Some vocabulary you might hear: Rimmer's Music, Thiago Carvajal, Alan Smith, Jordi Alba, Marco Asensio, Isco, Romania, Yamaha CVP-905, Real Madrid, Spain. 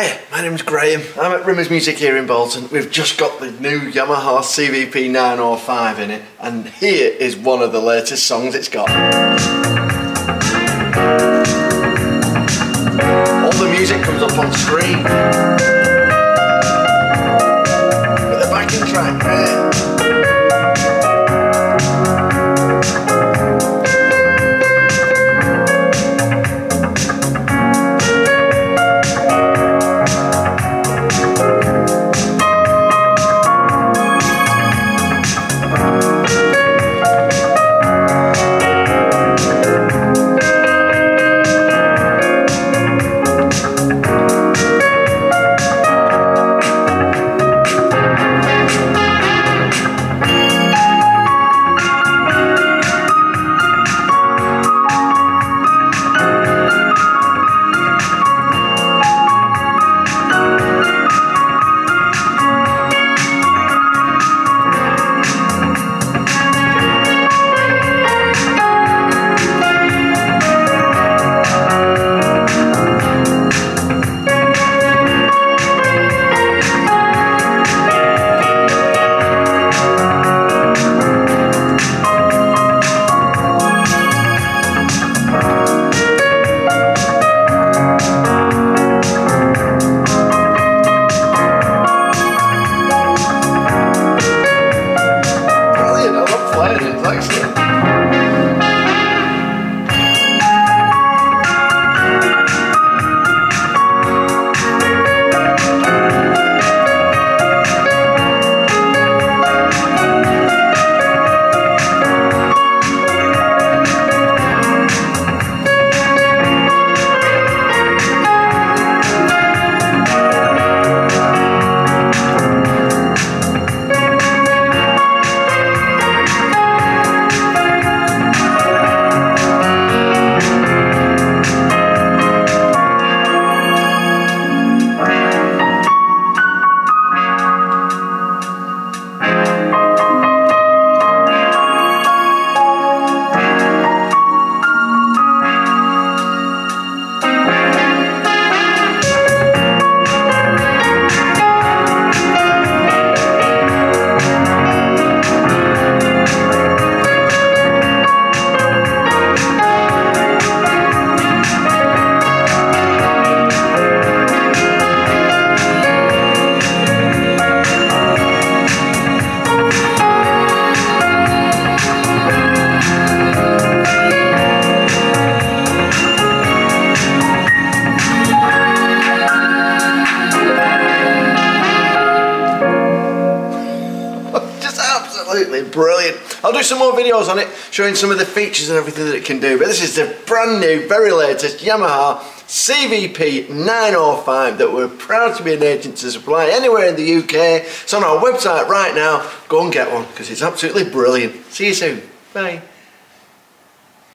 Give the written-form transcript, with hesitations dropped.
Hey, my name's Graham. I'm at Rimmer's Music here in Bolton. We've just got the new Yamaha CVP-905 in it, and here is one of the latest songs it's got. All the music comes up on screen, with the backing track there. Absolutely brilliant. I'll do some more videos on it, showing some of the features and everything that it can do, but this is the brand new, very latest Yamaha CVP-905 that we're proud to be an agent to supply anywhere in the UK. It's on our website right now. Go and get one because it's absolutely brilliant. See you soon. Bye.